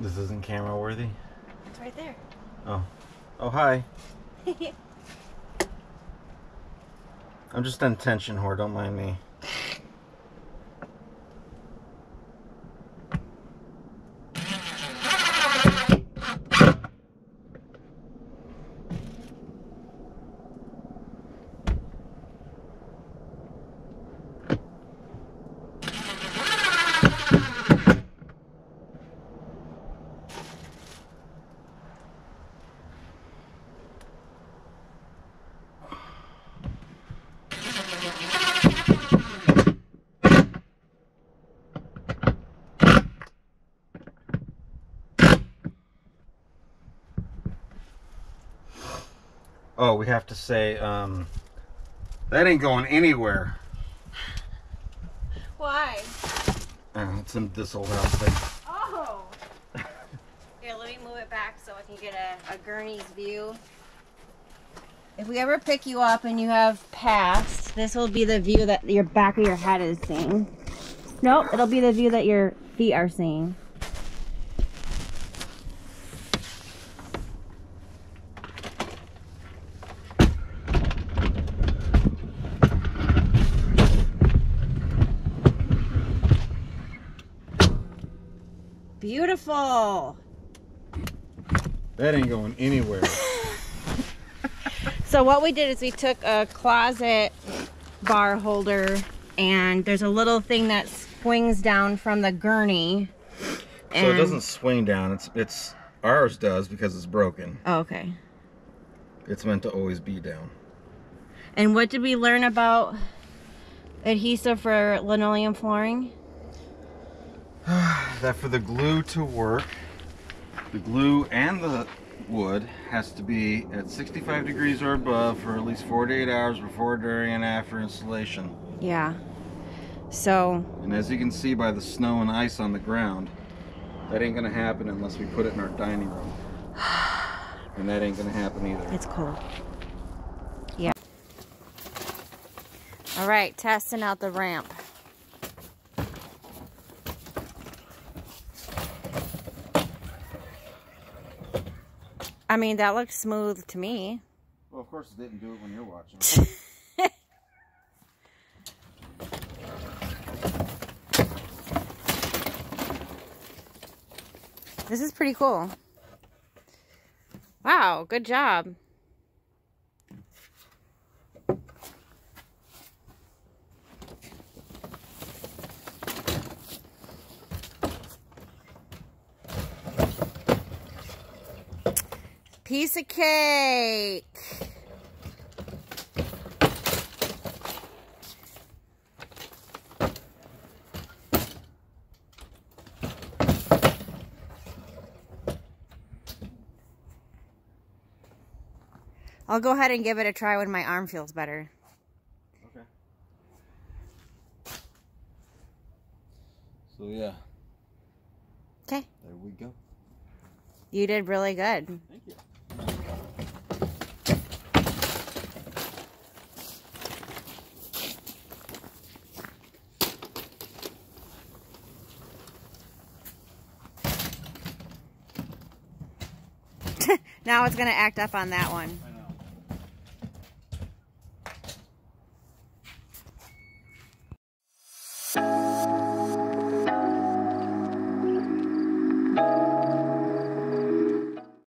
This isn't camera worthy. It's right there. Oh. Oh, hi. I'm just an attention whore, don't mind me. Oh, we have to say, that ain't going anywhere. Why? It's in this old house thing. Oh! Here, let me move it back so I can get a gurney's view. If we ever pick you up and you have passed, this will be the view that your back of your head is seeing. Nope, it'll be the view that your feet are seeing. Beautiful. That ain't going anywhere. So what we did is we took a closet bar holder, and there's a little thing that swings down from the gurney. And so it doesn't swing down. It's ours does because it's broken. Oh, okay. It's meant to always be down. And what did we learn about adhesive for linoleum flooring? That for the glue to work, the glue and the wood has to be at 65 degrees or above for at least 48 hours before, during, and after installation. Yeah. So. And as you can see by the snow and ice on the ground, that ain't gonna happen unless we put it in our dining room. And that ain't gonna happen either. It's cold. Yeah. All right, testing out the ramp. I mean, that looks smooth to me. Well, of course it didn't do it when you're watching. This is pretty cool. Wow, good job. Piece of cake. I'll go ahead and give it a try when my arm feels better. Okay. So yeah. Okay. There we go. You did really good. Thank you. Now it's going to act up on that one.